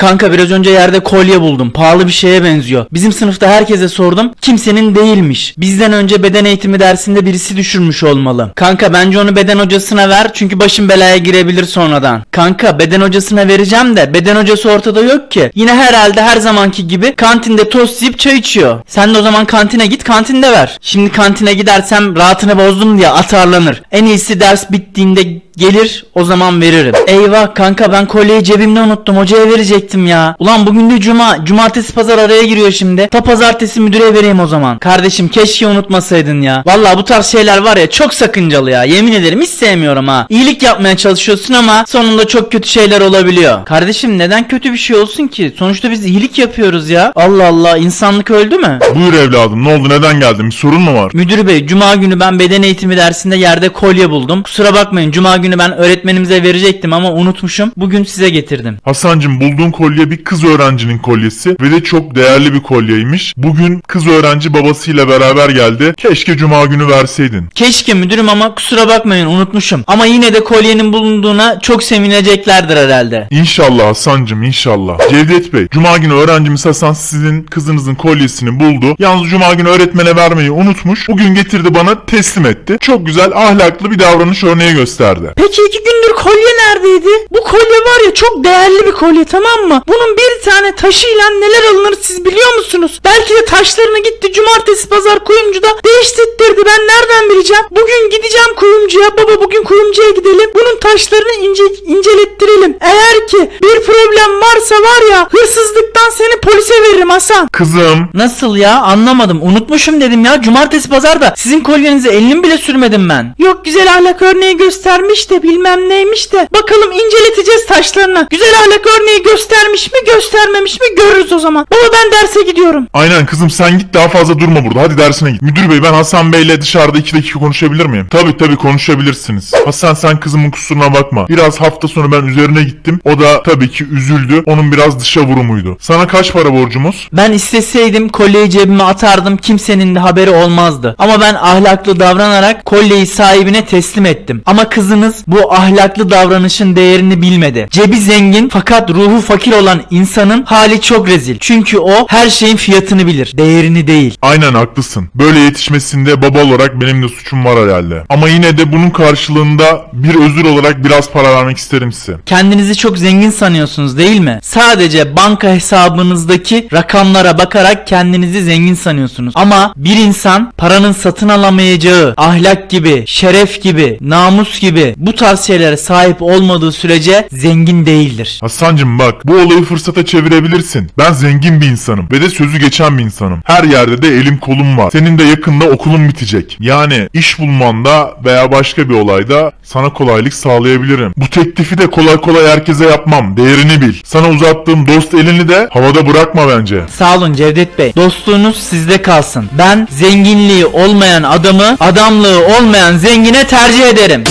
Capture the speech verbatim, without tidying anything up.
Kanka biraz önce yerde kolye buldum. Pahalı bir şeye benziyor. Bizim sınıfta herkese sordum. Kimsenin değilmiş. Bizden önce beden eğitimi dersinde birisi düşürmüş olmalı. Kanka bence onu beden hocasına ver. Çünkü başım belaya girebilir sonradan. Kanka beden hocasına vereceğim de beden hocası ortada yok ki. Yine herhalde her zamanki gibi kantinde tost yiyip çay içiyor. Sen de o zaman kantine git, kantinde ver. Şimdi kantine gidersem rahatını bozdum diye atarlanır. En iyisi ders bittiğinde gelir, o zaman veririm. Eyvah kanka, ben kolyeyi cebimde unuttum. Hocaya verecektim ya. Ulan bugün de cuma. Cumartesi pazar araya giriyor şimdi. Ta pazartesi müdüre vereyim o zaman. Kardeşim keşke unutmasaydın ya. Vallahi bu tarz şeyler var ya, çok sakıncalı ya. Yemin ederim hiç sevmiyorum ha. İyilik yapmaya çalışıyorsun ama sonunda çok kötü şeyler olabiliyor. Kardeşim neden kötü bir şey olsun ki? Sonuçta biz iyilik yapıyoruz ya. Allah Allah, insanlık öldü mü? Buyur evladım, ne oldu, neden geldin, bir sorun mu var? Müdür bey, cuma günü ben beden eğitimi dersinde yerde kolye buldum. Kusura bakmayın, cuma günü ben öğretmenimize verecektim ama unutmuşum. Bugün size getirdim. Hasancığım, bulduğun kolye bir kız öğrencinin kolyesi ve de çok değerli bir kolyeymiş. Bugün kız öğrenci babasıyla beraber geldi. Keşke cuma günü verseydin. Keşke müdürüm, ama kusura bakmayın unutmuşum. Ama yine de kolyenin bulunduğuna çok sevineceklerdir herhalde. İnşallah Hasancığım, inşallah. Cevdet Bey, cuma günü öğrencimiz Hasan sizin kızınızın kolyesini buldu. Yalnız cuma günü öğretmene vermeyi unutmuş. Bugün getirdi, bana teslim etti. Çok güzel, ahlaklı bir davranış örneği gösterdi. Peki iki gündür kolye neredeydi? Bu kolye var ya, çok değerli bir kolye, tamam mı? Bunun bir tane taşıyla neler alınır siz biliyor musunuz? Belki de taşlarını gitti cumartesi pazar kuyumcuda değiştirdi, ben nereden bileceğim? Bugün gideceğim kuyumcuya. Baba bugün kuyumcuya gidelim, bunun taşlarını ince, incelettirelim. Eğer ki bir problem varsa var ya, hırsızlıktan seni polise veririm Hasan. Kızım. Nasıl ya, anlamadım, unutmuşum dedim ya. Cumartesi pazar da sizin kolyenize elini bile sürmedim ben. Yok, güzel ahlak örneği göstermiş de bilmem neymiş de, bakalım inceleteceğiz taşlarını. Güzel ahlak örneği göstermiş mi göstermemiş mi görürüz o zaman. Baba ben derse gidiyorum. Aynen kızım, sen git, daha fazla durma burada, hadi dersine git. Müdür bey, ben Hasan beyle dışarıda iki dakika konuşabilir miyim? Tabi tabi konuşabilirsiniz. Hasan sen kızımın kusuruna bakma. Biraz hafta sonu ben üzerine gittim. O da tabii ki üzüldü. Onun biraz dışa vurumuydu. Sana kaç para borcumuz? Ben isteseydim kolyeyi cebime atardım, kimsenin de haberi olmazdı. Ama ben ahlaklı davranarak kolyeyi sahibine teslim ettim. Ama kızınız bu ahlaklı davranışın değerini bilmedi. Cebi zengin fakat ruhu fakir olan insanın hali çok rezil. Çünkü o her şeyin fiyatını bilir, değerini değil. Aynen haklısın. Böyle yetişmesinde baba olarak benim de suçum var herhalde. Ama yine de bunun karşılığında bir özür olarak biraz para vermek isterim size. Kendinizi çok zengin sanıyorsunuz değil mi? Sadece banka hesabınızdaki rakamlara bakarak kendinizi zengin sanıyorsunuz. Ama bir insan paranın satın alamayacağı ahlak gibi, şeref gibi, namus gibi bu tarz şeylere sahip olmadığı sürece zengin değildir. Hasancığım bak, bu olayı fırsata çevirebilirsin. Ben zengin bir insanım ve de sözü geçen bir insanım. Her yerde de elim kolum var. Senin de yakında okulun bitecek. Yani iş bulmanda veya başka bir olayda sana kolaylık sağlayabilirim. Bu teklifi de kolay kolay herkese yapmam. Değerini bil. Sana uzattığım dost elini de havada bırakma bence. Sağ olun Cevdet Bey. Dostluğunuz sizde kalsın. Ben zenginliği olmayan adamı, adamlığı olmayan zengine tercih ederim.